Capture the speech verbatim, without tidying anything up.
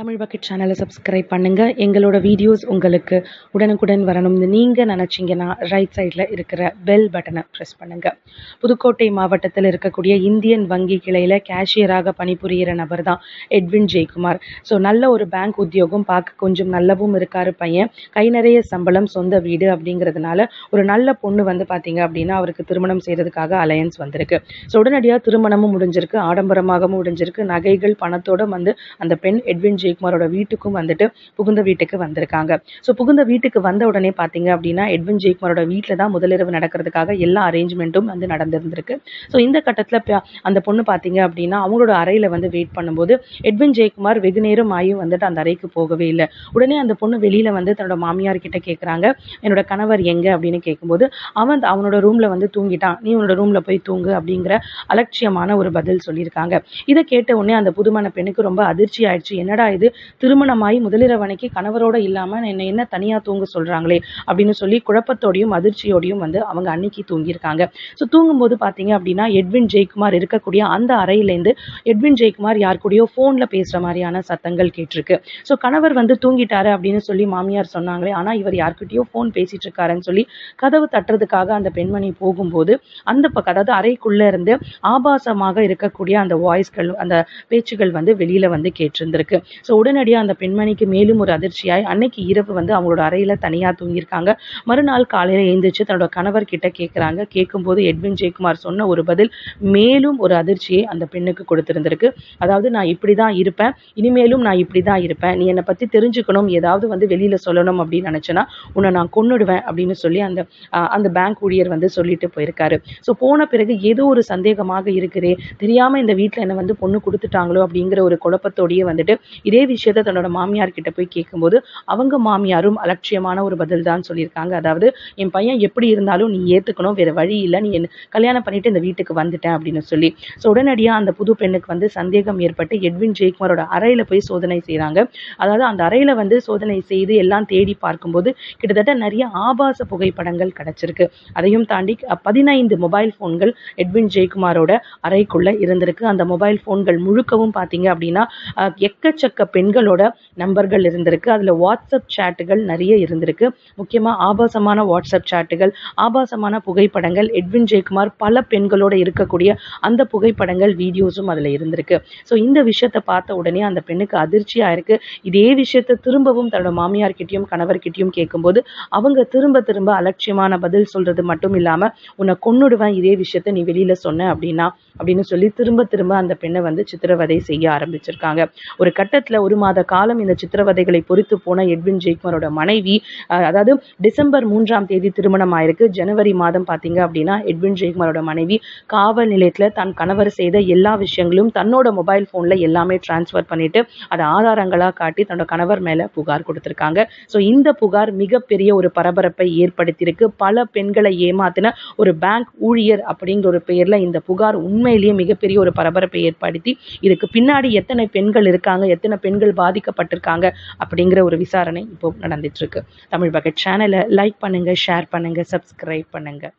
Tamil Bucket channel subscribe பண்ணுங்க எங்களோட videos உங்களுக்கு உடனுக்குடன் வரணும்னு நீங்க நினைச்சீங்கன்னா right side ல இருக்கிற bell பட்டனை press பண்ணுங்க புதுக்கோட்டை மாவட்டத்தில் இருக்கக்கூடிய இந்தியன் வங்கி கிளையில கேஷியராக பணிபுரிகிற நபர்தான் எட்வின் ஜெயக்குமார் சோ நல்ல ஒரு bank உத்தியோகம் பார்க்க கொஞ்சம் நல்லவும் இருக்காரு பையன் கை நிறைய சம்பளம் சொந்த வீடு அப்படிங்கிறதுனால ஒரு நல்ல பொண்ணு வந்து பாத்தீங்க அப்படினா அவருக்கு திருமணம் செய்யிறதுக்காக அலையன்ஸ் வந்திருக்கு சோ உடனடியா திருமணமும் முடிஞ்சிருக்கு ஆடம்பரமாகவும் முடிஞ்சிருக்கு நகைகள் பணத்தோட வந்து அந்த பெண் எட்வின் ஜெயக்குமாரோட வீட்டுக்கும் வந்துட்டு புகுந்த வீட்டுக்கு வந்திருக்காங்க சோ புகுந்த வீட்டுக்கு வந்த உடனே பாத்தீங்க அப்படினா எட்வின் ஜெயக்குமாரோட வீட்ல தான் முதலிரவு நடக்கிறதுக்காக எல்லா அரேஞ்ச்மென்ட்டும் வந்து நடந்துிருந்திருக்கு சோ இந்த கட்டத்துல அந்த பொண்ணு பாத்தீங்க அப்படினா அவங்களோட அறையில வந்து வெயிட் பண்ணும்போது எட்வின் ஜெயக்குமார் வெகு நேரம் ஆயும் வந்துட்டு அந்த அறைக்கு போகவே இல்ல உடனே அந்த பொண்ணு வெளியில வந்து தன்னோட மாமியார் கிட்ட கேக்குறாங்க என்னோட கணவர் எங்க அப்படினு கேக்கும்போது அவன் அவனோட ரூம்ல வந்து தூங்கிட்டான் நீ உனோட ரூம்ல போய் தூங்கு அப்படிங்கற அலட்சியமான ஒரு பதில் சொல்லிருக்காங்க இத கேட்ட உடனே அந்த புதுமான பெண்ணுக்கு ரொம்ப அதிர்ச்சி ஆயிடுச்சு என்னடா இது திருமணமாய் முதலிரவனைக்கு கணவரோட இல்லாம என்ன என்ன தனியா தூங்க சொல்றாங்களே அப்படினு சொல்லி குழப்பத்தோடியும் அதிர்ச்சியோடியும் வந்து அவங்க அன்னிக்கி தூங்கிருக்காங்க சோ தூங்கும்போது பாத்தீங்க அப்படினா எட்வின் ஜெயக்குமார் இருக்கக்கூடிய அந்த அறையில இருந்து எட்வின் ஜெயக்குமார் யார் கூடயோ போன்ல பேசுற மாதிரியான சத்தங்கள் கேட்டிருக்கு சோ கணவர் வந்து தூங்கிட்டாரு அப்படினு சொல்லி மாமியார் சொன்னாங்களே ஆனா இவர் யார்கிட்டயோ போன் பேசிட்டு இருக்காருன்னு சொல்லி கதவு தட்டிறதுக்காக அந்த பெண்மணி போகும்போது அந்த அதாவது அறைக்குள்ள இருந்து ஆபாசமாக இருக்கக்கூடிய அந்த வாய்ஸ்கள் அந்த பேச்சுகள் வந்து வெளியில வந்து கேட்டிருந்திருக்கு சோ உடனடியா அந்த பெண்மணிக்கு மேலும் ஒரு அதிர்ச்சியாய் அன்னைக்கு இரவு வந்து அவங்களோட அறையில தனியா தூங்கிருக்காங்க மறுநாள் காலையில எழுந்திருச்சு தன்னோட கணவர் கிட்ட கேக்குறாங்க கேக்கும்போது எட்வின் ஜெயக்குமார் சொன்ன ஒரு பதில் மேலும் ஒரு அதிர்ச்சியை அந்த பெண்ணுக்கு கொடுத்திருந்திருக்கு அதாவது நான் இப்படிதான் இருப்பேன் இனிமேலும் நான் இப்படிதான் இருப்பேன் நீ என்னை பத்தி தெரிஞ்சுக்கணும் ஏதாவது வந்து வெளியில சொல்லணும் அப்படின்னு நினைச்சனா உன்னை நான் கொன்னுடுவேன் அப்படின்னு சொல்லி அந்த அந்த பேங்க் ஊழியர் வந்து சொல்லிட்டு போயிருக்காரு சோ போன பிறகு ஏதோ ஒரு சந்தேகமாக இருக்கிறே தெரியாம இந்த வீட்டுல என்ன வந்து பொண்ணு கொடுத்துட்டாங்களோ அப்படிங்கிற ஒரு குழப்பத்தோடயே வந்துட்டு இதே விஷயத்தை தன்னோட மாமியார் கிட்ட போய் கேட்கும்போது அவங்க மாமியாரும் அலட்சியமான ஒரு பதில் தான் சொல்லியிருக்காங்க அதாவது என் பையன் எப்படி இருந்தாலும் நீ ஏத்துக்கணும் வேற வழி இல்லை நீ கல்யாணம் பண்ணிட்டு இந்த வீட்டுக்கு வந்துட்டேன் அப்படின்னு சொல்லி ஸோ உடனடியா அந்த புது பெண்ணுக்கு வந்து சந்தேகம் ஏற்பட்டு எட்வின் ஜெயக்குமாரோட அறையில போய் சோதனை செய்யறாங்க அதாவது அந்த அறையில வந்து சோதனை செய்து எல்லாம் தேடி பார்க்கும்போது கிட்டத்தட்ட நிறைய ஆபாச புகைப்படங்கள் கிடைச்சிருக்கு அதையும் தாண்டி பதினைந்து மொபைல் போன்கள் எட்வின் ஜெயக்குமாரோட அறைக்குள்ள இருந்திருக்கு அந்த மொபைல் போன்கள் முழுக்கவும் பாத்தீங்க அப்படின்னா எக்கச்சக்க பெண்களோட நம்பர்கள் இருந்திருக்கு அதுல வாட்ஸ்அப் சாட்டுகள் நிறைய இருந்திருக்கு முக்கியமா ஆபாசமான வாட்ஸ்அப் சாட்டுகள் ஆபாசமான புகைப்படங்கள் எட்வின் ஜெயக்குமார் பல பெண்களோட இருக்கக்கூடிய அந்த புகைப்படங்கள் வீடியோஸும் அதுல இருந்திருக்கு சோ இந்த விஷயத்தை பார்த்த உடனே அந்த பெண்ணுக்கு அதிர்ச்சியா இருக்கு இதே விஷயத்தை திரும்பவும் தன்னோட மாமியார் கிட்டயும் கணவர் கிட்டயும் கேட்கும்போது அவங்க திரும்ப திரும்ப அலட்சியமான பதில் சொல்றது மட்டும் இல்லாம உன்னை கொன்னுடுவேன் இதே விஷயத்த நீ வெளியில சொன்ன அப்படின்னா அப்படின்னு சொல்லி திரும்ப திரும்ப அந்த பெண்ணை வந்து சித்திரவதை செய்ய ஆரம்பிச்சிருக்காங்க ஒரு கட்ட ஒரு மாத காலம் இந்த சித்திரவதைகளை பொறுத்து போன எட்வின் ஜெயக்குமாரோட மனைவி அதாவது டிசம்பர் மூன்றாம் தேதி திருமணம் ஆயிருக்கு ஜனவரி மாதம் பாத்தீங்க அப்படின்னா எட்வின் ஜெயக்குமாரோட மனைவி காவல் நிலையத்துல தன் கணவர் செய்த எல்லா விஷயங்களும் தன்னோட மொபைல் போன்ல எல்லாமே டிரான்ஸ்பர் பண்ணிட்டு அதை ஆதாரங்களா காட்டி தன்னோட கணவர் மேல புகார் கொடுத்திருக்காங்க சோ இந்த புகார் மிகப்பெரிய ஒரு பரபரப்பை ஏற்படுத்தியிருக்கு பல பெண்களை ஏமாத்தின ஒரு பேங்க் ஊழியர் அப்படிங்கிற ஒரு பெயர்ல இந்த புகார் உண்மையிலேயே மிகப்பெரிய ஒரு பரபரப்பை ஏற்படுத்தி இதுக்கு பின்னாடி எத்தனை பெண்கள் இருக்காங்க எத்தனை பெண்கள் பாதிக்கப்பட்டிருக்காங்க அப்படிங்கிற ஒரு விசாரணை இப்போ நடந்துட்டு இருக்கு தமிழ் பக்கெட் சேனலை லைக் பண்ணுங்க ஷேர் பண்ணுங்க சப்ஸ்கிரைப் பண்ணுங்க